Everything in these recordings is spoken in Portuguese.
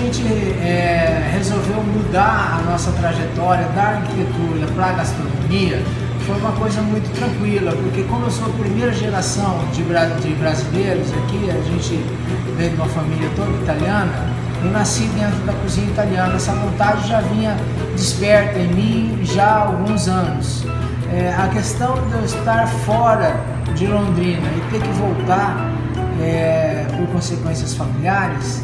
gente resolveu mudar a nossa trajetória da arquitetura para a gastronomia, foi uma coisa muito tranquila, porque como eu sou a primeira geração de brasileiros aqui, a gente veio de uma família toda italiana, eu nasci dentro da cozinha italiana, essa vontade já vinha desperta em mim já há alguns anos. A questão de eu estar fora de Londrina e ter que voltar por consequências familiares,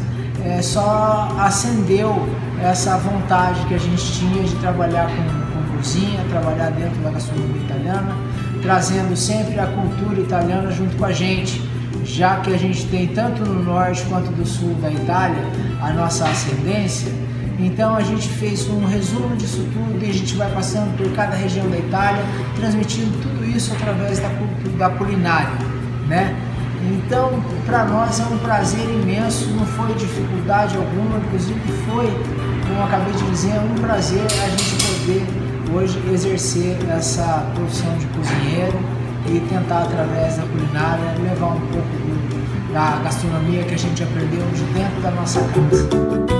só acendeu essa vontade que a gente tinha de trabalhar com cozinha, trabalhar dentro da gastronomia italiana, trazendo sempre a cultura italiana junto com a gente, já que a gente tem tanto no norte quanto do sul da Itália a nossa ascendência. Então a gente fez um resumo disso tudo e a gente vai passando por cada região da Itália, transmitindo tudo isso através da culinária, né? Então, para nós é um prazer imenso, não foi dificuldade alguma, inclusive foi, como eu acabei de dizer, um prazer a gente poder hoje exercer essa profissão de cozinheiro e tentar, através da culinária, levar um pouco da gastronomia que a gente aprendeu de dentro da nossa casa.